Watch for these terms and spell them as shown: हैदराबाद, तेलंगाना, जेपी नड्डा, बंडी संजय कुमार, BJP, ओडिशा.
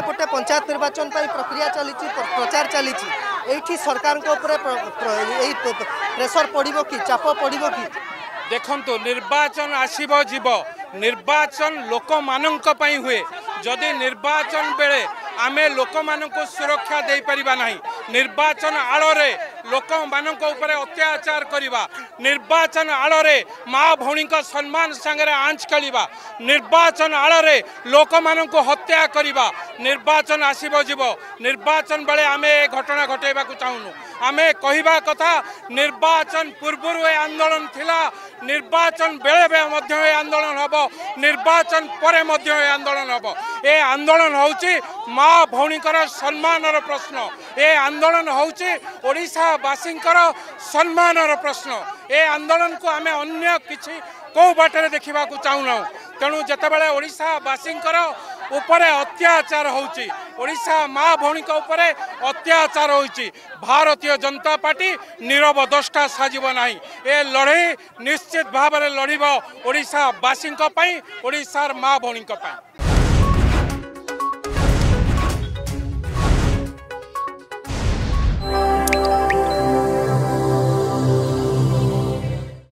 गोटे गोटे पंचायत निर्वाचन प्रक्रिया चली प्रचार चली सरकार प्रेसर पड़ो कि चाप पड़ो कि देखंतु निर्वाचन आसीबो जीवो निर्वाचन लोक माननक पई हुए जदि निर्वाचन बेले आमे लोक माननकु सुरक्षा दे परिबा नाही निर्वाचन आलोरे लोक माननक उपरे अत्याचार करिबा निर्वाचन आलोरे माँ भौणी को सम्मान संगे आंच कलिबा निर्वाचन आलोरे लोक माननक हत्या करिबा निर्वाचन आसीबो जीवो निर्वाचन बेले आमे घटना घटेबा को चाहनु आमे कहिबा कथा निर्वाचन पूर्वरु आंदोलन थिला निर्वाचन बेले बे मध्य आंदोलन हबो निर्वाचन परे मध्य आंदोलन हबो ए आंदोलन होउची माँ भौणीकर सम्मानर प्रश्न ए आंदोलन होउची ओडिशावासींकर सम्मानर प्रश्न ए आंदोलन को आमे अन्य किछि को बाटरे देखिबा को चाहुना तेणु जतबेले ओडिशावासींकर उपरे अत्याचार होउची ओडिशा माँ भौणी का उपरे अत्याचार होउची भारतीय जनता पार्टी नीरव दष्टा साजिबो नाही ए लड़ाई निश्चित भाव में लड़ीबो ओडिशावासींक पई ओडिशार माँ भौणी पई।